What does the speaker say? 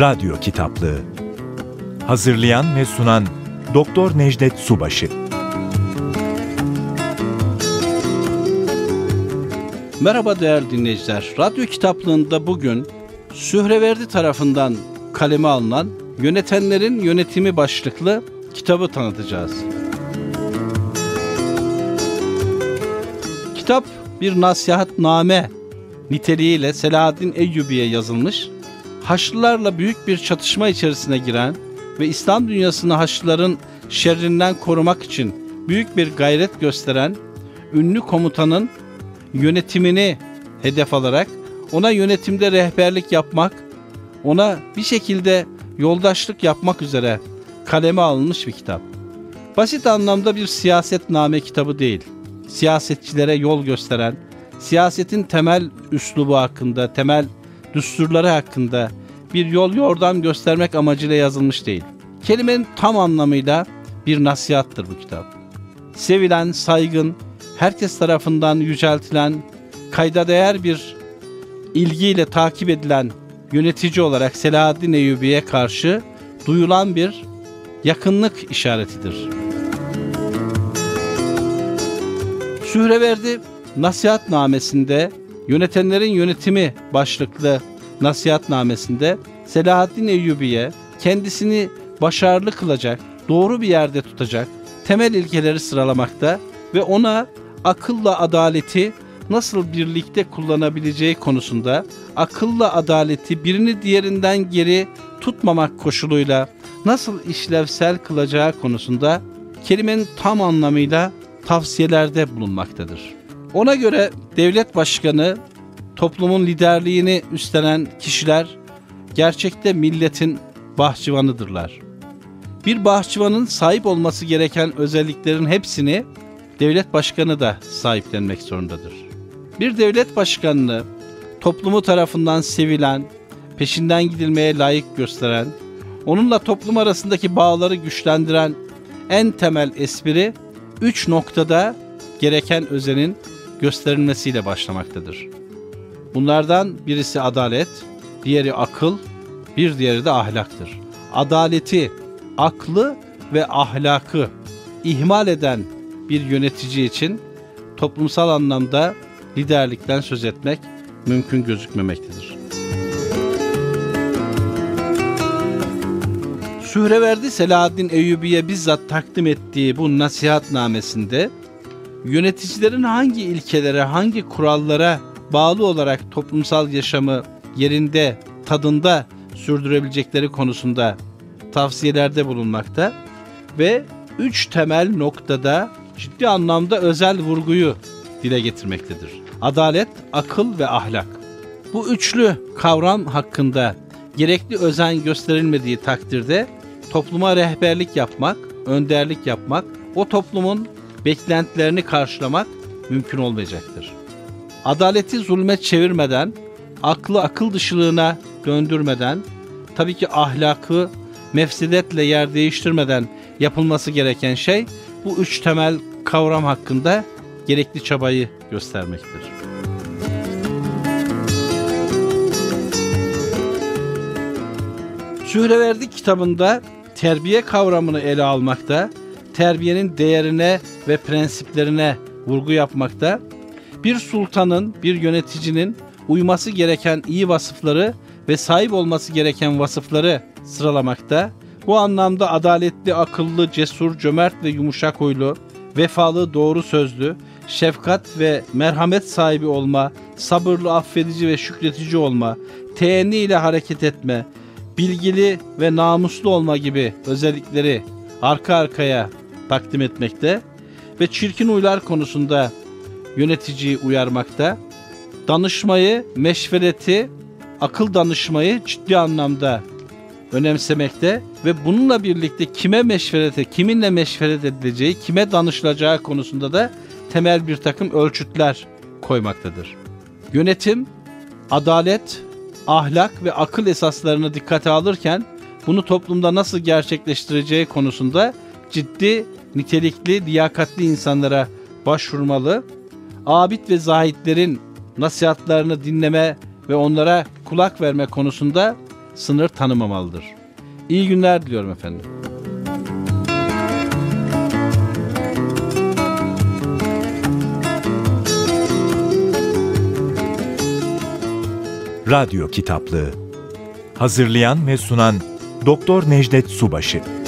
Radyo Kitaplığı. Hazırlayan ve sunan Dr. Necdet Subaşı. Merhaba değerli dinleyiciler. Radyo Kitaplığı'nda bugün Sühreverdi tarafından kaleme alınan Yönetenlerin Yönetimi başlıklı kitabı tanıtacağız. Kitap bir nasihatname niteliğiyle Selahaddin Eyyubi'ye yazılmış, Haçlılarla büyük bir çatışma içerisine giren ve İslam dünyasını Haçlıların şerrinden korumak için büyük bir gayret gösteren ünlü komutanın yönetimini hedef alarak ona yönetimde rehberlik yapmak, ona bir şekilde yoldaşlık yapmak üzere kaleme alınmış bir kitap. Basit anlamda bir siyasetname kitabı değil, siyasetçilere yol gösteren, siyasetin temel üslubu hakkında, temel düsturları hakkında bir yol yordam göstermek amacıyla yazılmış değil. Kelimenin tam anlamıyla bir nasihattır bu kitap. Sevilen, saygın, herkes tarafından yüceltilen, kayda değer bir ilgiyle takip edilen yönetici olarak Selahaddin Eyyubi'ye karşı duyulan bir yakınlık işaretidir. Sühreverdi nasihatnamesinde, Yönetenlerin Yönetimi başlıklı nasihatnamesinde Selahaddin Eyyubi'ye kendisini başarılı kılacak, doğru bir yerde tutacak temel ilkeleri sıralamakta ve ona akılla adaleti nasıl birlikte kullanabileceği konusunda, akılla adaleti birini diğerinden geri tutmamak koşuluyla nasıl işlevsel kılacağı konusunda kelimenin tam anlamıyla tavsiyelerde bulunmaktadır. Ona göre devlet başkanı, toplumun liderliğini üstlenen kişiler gerçekte milletin bahçıvanıdırlar. Bir bahçıvanın sahip olması gereken özelliklerin hepsini devlet başkanı da sahiplenmek zorundadır. Bir devlet başkanını toplumu tarafından sevilen, peşinden gidilmeye layık gösteren, onunla toplum arasındaki bağları güçlendiren en temel espri 3 noktada gereken özenin gösterilmesiyle başlamaktadır. Bunlardan birisi adalet, diğeri akıl, bir diğeri de ahlaktır. Adaleti, aklı ve ahlakı ihmal eden bir yönetici için toplumsal anlamda liderlikten söz etmek mümkün gözükmemektedir. Sühreverdi Selahaddin Eyyubi'ye bizzat takdim ettiği bu nasihatnamesinde yöneticilerin hangi ilkelere, hangi kurallara bağlı olarak toplumsal yaşamı yerinde, tadında sürdürebilecekleri konusunda tavsiyelerde bulunmakta ve 3 temel noktada ciddi anlamda özel vurguyu dile getirmektedir. Adalet, akıl ve ahlak. Bu üçlü kavram hakkında gerekli özen gösterilmediği takdirde topluma rehberlik yapmak, önderlik yapmak, o toplumun beklentilerini karşılamak mümkün olmayacaktır. Adaleti zulme çevirmeden, aklı akıl dışılığına döndürmeden, tabii ki ahlakı mefsedetle yer değiştirmeden yapılması gereken şey bu 3 temel kavram hakkında gerekli çabayı göstermektir. Sühreverdi kitabında terbiye kavramını ele almakta, terbiyenin değerine ve prensiplerine vurgu yapmakta, bir sultanın, bir yöneticinin uyması gereken iyi vasıfları ve sahip olması gereken vasıfları sıralamakta, bu anlamda adaletli, akıllı, cesur, cömert ve yumuşak huylu, vefalı, doğru sözlü, şefkat ve merhamet sahibi olma, sabırlı, affedici ve şükretici olma, teğenni ile hareket etme, bilgili ve namuslu olma gibi özellikleri arka arkaya takdim etmekte ve çirkin huylar konusunda yöneticiyi uyarmakta, danışmayı, meşvereti, akıl danışmayı ciddi anlamda önemsemekte ve bununla birlikte kime meşverete, kiminle meşveret edileceği, kime danışılacağı konusunda da temel bir takım ölçütler koymaktadır. Yönetim, adalet, ahlak ve akıl esaslarını dikkate alırken bunu toplumda nasıl gerçekleştireceği konusunda ciddi, nitelikli, liyakatli insanlara başvurmalı, abid ve zahitlerin nasihatlarını dinleme ve onlara kulak verme konusunda sınır tanımamalıdır. İyi günler diliyorum efendim. Radyo Kitaplığı. Hazırlayan ve sunan Dr. Necdet Subaşı.